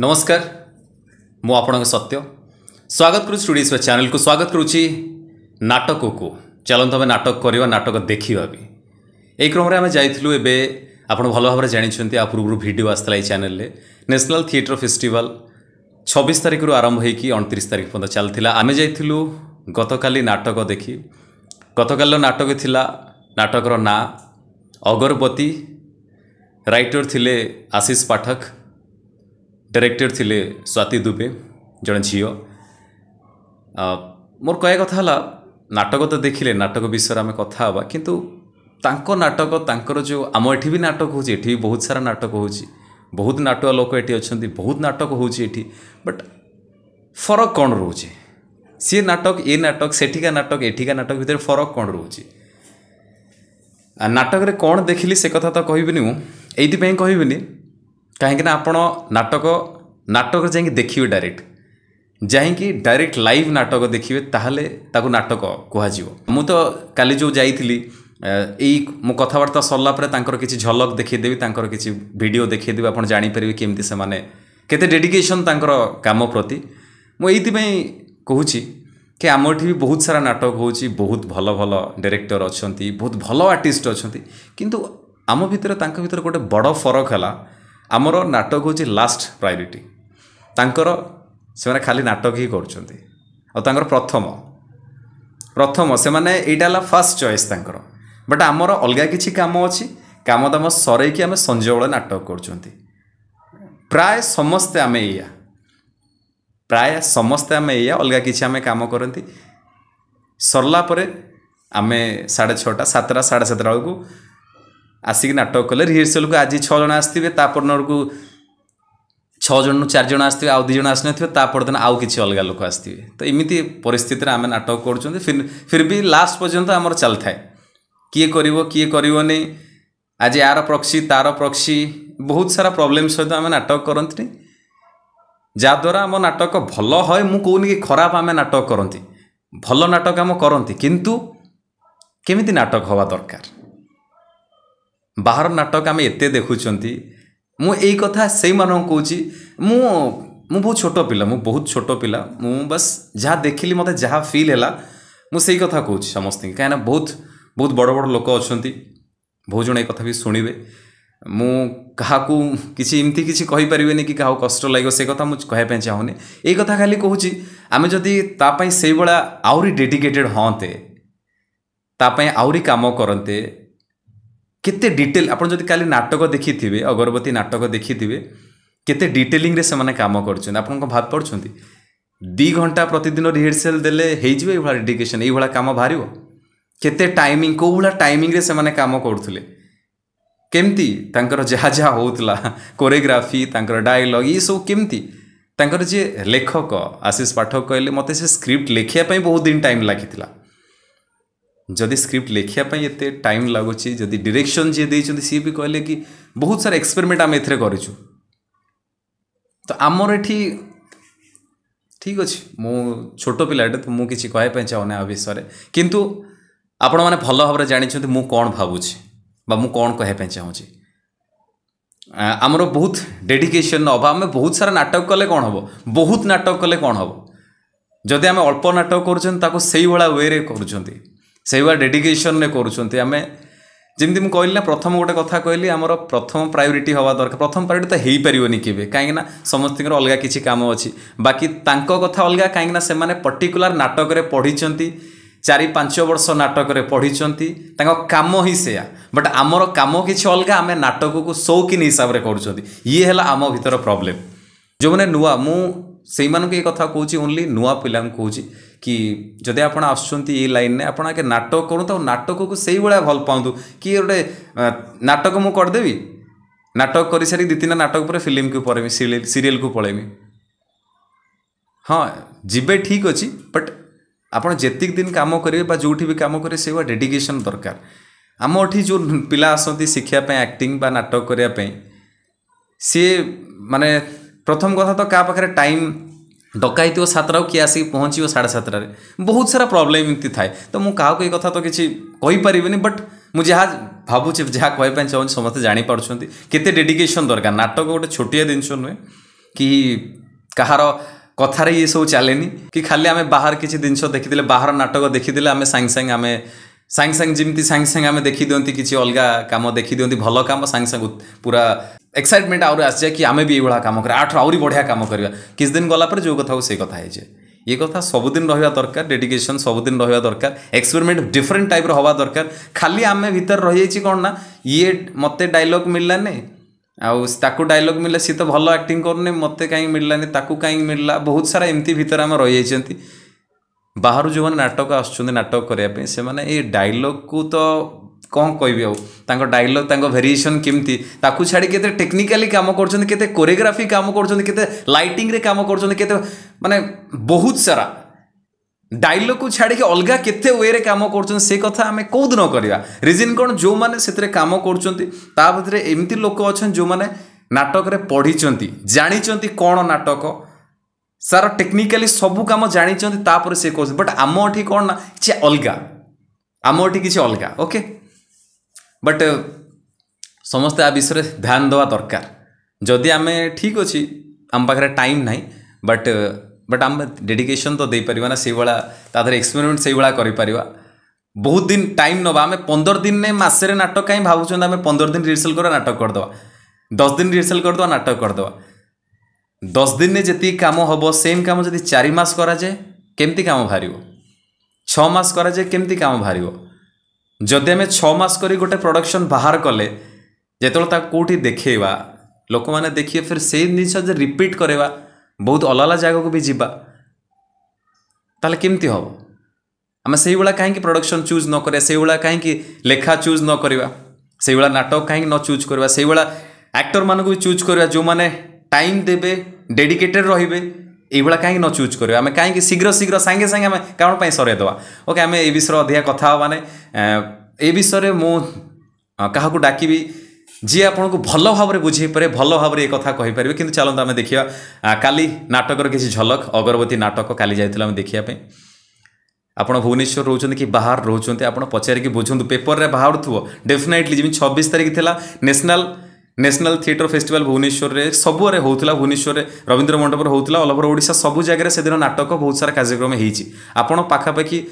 नमस्कार मु आपण सत्य स्वागत करुँ स्टूडियो स्पेस चैनल को स्वागत करुँच नाटक को चलत आम नाटक करवा नाटक देखा भी यही क्रम में आम जाइलु एपण भल भाव जानते पूर्व भिडियो आसाला चैनल नेशनल थिएटर फेस्टिवल 26 तारिख आरंभ हो 29 तारिख पर्यटन चलता आम जाइलु गतकाली नाटक देखी गतकाल नाटक थिला नाटकर ना अगरबत्ती राइटर थिले आशीष पाठक डायरेक्टर थिले स्वाति दुबे जड़े झीओ मोर कह कथा नाटक तो देखिले नाटक विषय आम कथा हाँ किंतु तांको नाटक तांकर जो आम एठी भी नाटक होची एठी बहुत सारा नाटक होची बहुत नाटुआ लोक एठी अछंती बहुत नाटक होची एठी बट फरक कौन रोचे सी नाटक ये नाटक सेठिका नाटक एठिका नाटक भितर फरक कौन रोचे नाटक रे कौन देखिली से कथा तो कहबी मुझे कहबी कहीं आपण नाटक नाटक जाइए देखिए डायरेक्ट जाइए डायरेक्ट लाइव नाटक देखिए ताहले ताकु नाटक कह तो काली जो जाइली मो कथबार्ता सरलापर किसी झलक देखदेवी तर किसी भिडियो देखदेवी आप जापर केमती से डेडिकेशन तर कम प्रति मुझे कहूँ कि आम भी बहुत सारा नाटक होची बहुत भल भल डायरेक्टर अच्छा बहुत भल आर्टिस्ट अच्छा किंतु आम भर गोटे बड़ फरक है आमर नाटक होची लास्ट प्रायोरीटी तांकर से खाली नाटक ही कर प्रथम प्रथम से यहाँ फास्ट चॉइस तांकर बट आमर अलग किसी काम अच्छी काम दाम सर कि आम संजय बेला नाटक कर प्राय समस्ते आम या प्राय समस्ते आम या अलग किसी आम कम करती सरलापर आम साढ़े छटा सातटा साढ़े सातटा बेलू आसिक नाटक कले रिहर्सल को आज छः जन आसवे तापर को छः जन चार जन आसवे आउ दु जन आस नापरदिन आउ किसी अलग लोक आसवे तो इमती परिस्थिति आम नाटक कर फिर भी लास्ट पर्यंत आम चल थाए किए करनी आज यार प्रक्सी तार प्रक्सी बहुत सारा प्रोब्लेम सहित आम नाटक करती जहाँद्वारा आम नाटक भल है मुझे कि खराब आम नाटक करती भल नाटक आम करती किंतु केमिति नाटक हवा दरकार बाहर नाटक आम एत देखुं मुझे कथा से कौचि मु बहुत छोट पिला बस जहाँ देखिली मत जहाँ फिल है मुझे कथा कह समस्ती कहीं बहुत बहुत बड़ बड़ लोक अच्छा बहुत जन कथा भी शुणवे मु क्या किसी इमती किसी कहीपर कि क्या कष्ट लगे से कथा मुझे कहवाई चाहूनी ये कथा खाली कहूँ आम जदि तापाई से भाया आहरी डेडिकेटेड हाँते तापाई आहरी कम करते केते डिटेल आपन जदि काली नाटक देखी थे अगरबत्ती नाटक देखी थे केते डिटेलिंग रे से काम करछन आपन को भात पड़छन 2 घंटा प्रतिदिन रिहर्सल देले हेइ जे एभला डेडिकेशन एभला काम भारिवो केते टाइमिंग कोभला टाइमिंग रे से काम करथले केमती तांकर जहा जहा होतला कोरियोग्राफी तांकर डायलॉग ई सब केमती तांकर जे लेखक आशीष पाठक कहले मते से स्क्रिप्ट लेखिया पई बहुत दिन टाइम लागितला जदि स्क्रिप्ट लेखापी एत टाइम लगुच जदि डायरेक्शन जी देखते सी भी कहले कि बहुत सारा एक्सपेरिमेंट आम एथे करूँ तो आमर एटी ठीक अच्छे मु छोट पिलाटे तो मुझे कहवाई चाहूना विषय किंतु आपण मैंने भल भाव जानते मु कौन भावुची मु कौन कहवाई चाहूँगी आमर बहुत डेडिकेशन हाँ आम बहुत सारा नाटक कले कौन हम बहुत नाटक कले कौन हम जदि आम अल्प नाटक करा वे कर से भाया डेडिकेशन ने करुँच आम जमी मुझे कहली ना प्रथम गोटे कथा कहली आमर प्रथम प्रायोरीटी हवा दरकार प्रथम प्रायोरीटी तो हो पारन केवे कहीं समस्त अलग किसी काम अच्छी बाकी कथा अलग कहीं से पर्टिकुलर नाटक पढ़ी चारि पांच वर्ष नाटक पढ़ी कम ही से बट आमर कम कि अलग आम नाटक को शौकीन हिसाब से करुँच ये है आम भर प्रोब्लेम जो मैंने नुआ मु से कथा कहूँ ओनली नुआ पिला कहूँ कि जदि आप लाइन ने आप नाटक करूँ तो नाटक को सही भाया भल पातु किए गोटे नाटक मुझे करदेवि नाटक कर सारी दी तीन नाटक पर फिल्म को पड़ेमी सीरियल को पड़ेमी हाँ जीवे ठीक अच्छी बट आपड़ जितक दिन कम करेंगे जो भी कम करेंगे से भाया डेडिकेशन दरकार आम एटी जो पिला आसती शिखापी एक्टिंग बा नाटक करने सी माने प्रथम कथा तो क्या पाखे टाइम डकाई थो सातटा किए आसिक पहुँचो साढ़े सातटा बहुत सारा प्रोब्लेम इमती थाए तो मुझे क्या कोई कथा तो किसी कहीपर बट मुझे जहाँ भावुचे जहाँ कहवाई चाहूँ समस्त जापार केते डेडिकेशन दरकार नाटक गोटे छोटिया जिनस नुहे कि कहार कथार ये सब चले कि खाली आम बाहर किसी जिनस देखी बाहर नाटक देखी आम सांगे जमी सांगे देखी दिखती किसी अलग कम देखी दिखती भल कम सांगे पूरा एक्साइटमेंट आउरी आस जाए कि आम भी यहाँ कम कर आठ आउरी बढ़िया कम करवा किसी दिन गलापर जो कथा से कथा है ये कथा सबुदिन रहा दरकार डेडिकेशन सबुदिन रहा दरकार एक्सपेरिमेंट डिफरेंट टाइप रहा दरकार खाली आम भीतर रही जाइए कौन ना ये मत डायलॉग मिललाने आउ डायलॉग मिलला सी तो भल एक्टिंग करने मत कहीं मिललानी ताकू कहीं मिलला बहुत सारा एमती भीतर आम रही जाइए बाहर जो मैंने नाटक आटक करने से मैंने ये डायलॉग को तो कौन कह डायलॉग वेरिएशन केमती छाड़ी के टेक्निकाली काम करते कोरियोग्राफी काम करते लाइटिंग रे काम करते माने बहुत सारा डायलॉग को छाड़ी के अलग केते वे रे काम से कथा आम कौदिन करवा रिजन कौन जो मैंने से काम कर एमती लोक अच्छा जो मैंने नाटक रे पढ़ी जानी कौन नाटक सारा टेक्निकाली सबू काम जानी से कहते बट आम ये कौन ना कि अलग आम ये किसी अलग ओके बट समस्ते आ विषय ध्यान दवा दरकार जदि आम ठीक अच्छी आम पाखे टाइम ना बट आम डेडिकेशन तो दे पारिबा ना से वाला तादर एक्सपेरिमेंट से वाला करि पारिबा बहुत दिन टाइम नवा आम 15 दिन ने मसरे नाटक कहीं भावुँ आम 15 दिन रिहर्सल करवा नाटक करदे 10 दिन रिहर्सल करदे नाटक करदे 10 दिन ने जी कम हम सेम कम जब 4 मास कराए केमती कम बाहर 6 मास कराए केमती कम बाहर जदि आम 6 मास करी गोटे प्रोडक्शन बाहर कले जो कौटी देखेवा लोक मैंने देखिए फिर से जिनस रिपीट करवा बहुत अलग अलग जगह को भी जीवा ताले केमती हम आम से भाला कहीं प्रोडक्शन चूज न करा से भाला कहीं लेखा चूज न करा से भाला नाटक कहीं न चूज करवा से भाला एक्टर मानक भी चूज करवा जो मैंने टाइम देवे डेडिकेटेड रे यहाँ कहीं न चूज करवा आम कहीं शीघ्र शीघ्र सांगे सांगे आम कौन सर दवा ओके आम ए विषय अधिका कथा माने ए विषय मु क्या डाक जी आपन को भल भाव में बुझे पारे भल भाव में ये कथा कहीपर कि चलता आम देखा काली नाटक किसी झलक अगरबत्ती नाटक काली जाइए आम देखापी आप भुवनेश्वर रोचते कि बाहर रोच आप पचारिकी बुझुँ पेपर में बाहर थो डेफिनेटली जमी 26 तारीख थी नेशनल थिएटर फेस्टिवल भुवनेश्वर रे सबुरे होता भुवनेश्वर रे रविंद्र मंडप होता ऑल ओवर ओडिशा सबु जगह से दिन नाटक बहुत सारा कार्यक्रम होती आपन पाखापाखी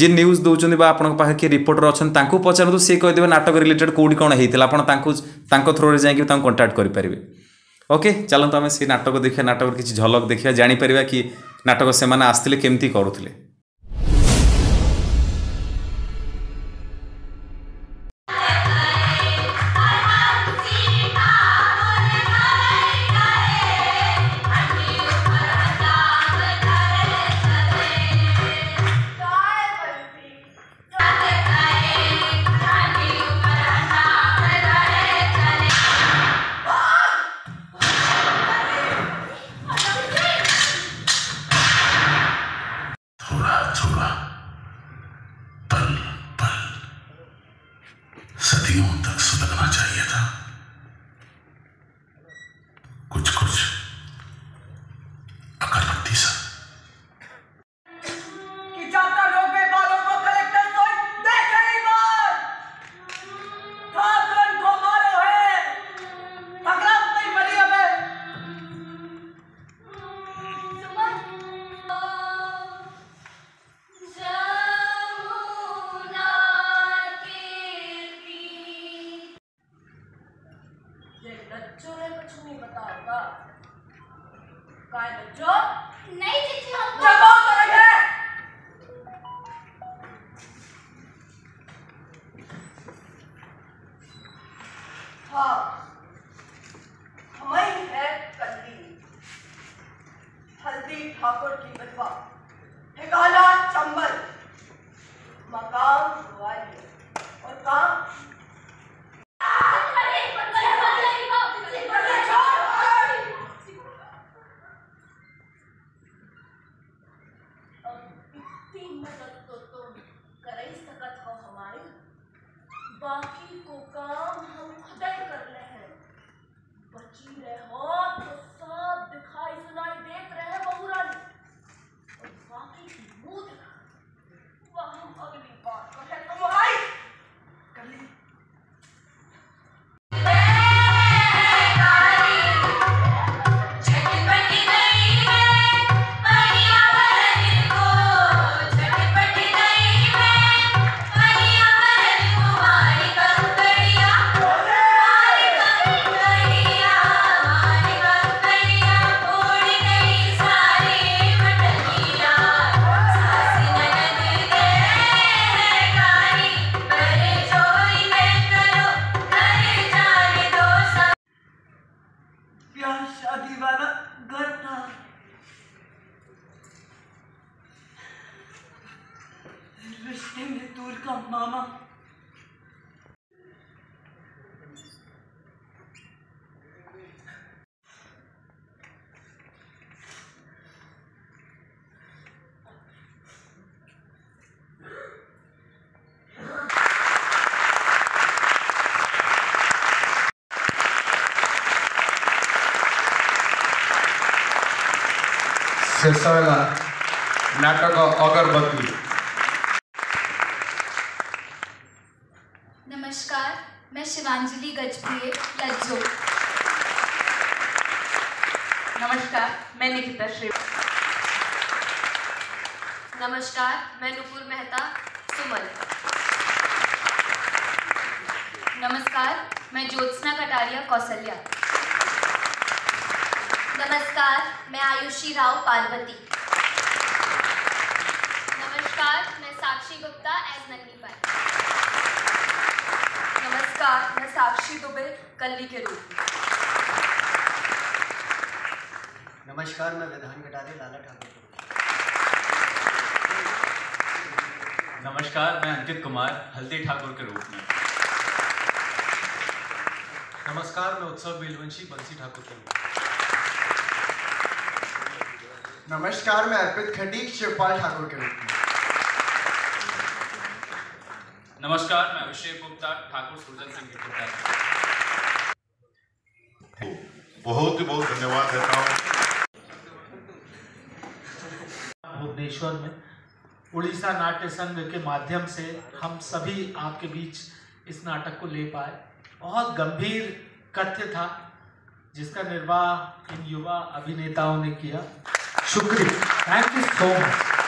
जी न्यूज दौरान आपन पाखे किए रिपोर्टर अच्छा पचारत सी कहीदेवे नाटक रिलेटेड कौटी कौन होता आपको थ्रो जा कंटाक्ट करेंगे ओके चलता आम से नाटक देखा नाटक किसी झलक देखा जापर कि नाटक से आसते केमती करूले शादी वाला घर था। रिश्ते में दूर का मामा, नाटक अगरबत्ती। नमस्कार, मैं शिवांजलि गजप्रिय लज्जो। नमस्कार, मैं निकिता श्री। नमस्कार, मैं नुपुर मेहता सुमन। नमस्कार, मैं ज्योत्सना कटारिया कौशलिया। नमस्कार, मैं आयुषी राव पार्वती। नमस्कार, मैं साक्षी गुप्ता एस नंदी पर। नमस्कार, मैं साक्षी दुबे कल्ली के रूप। नमस्कार, मैं विधान गठानी लाला ठाकुर। नमस्कार, मैं अंकित कुमार हल्दी ठाकुर के रूप में। नमस्कार, मैं उत्सव बिलवंशी बंसी ठाकुर के रूप में। नमस्कार, मैं अर्पित खटीक शिवपाल ठाकुर के रूप में। नमस्कार, मैं अभिषेक गुप्ता ठाकुर सुरजन सिंह गुप्ता। बहुत ही बहुत धन्यवाद देता हूँ। भुवनेश्वर में उड़ीसा नाट्य संघ के माध्यम से हम सभी आपके बीच इस नाटक को ले पाए। बहुत गंभीर कथ्य था जिसका निर्वाह इन युवा अभिनेताओं ने किया। शुक्रिया, थैंक यू सो मच।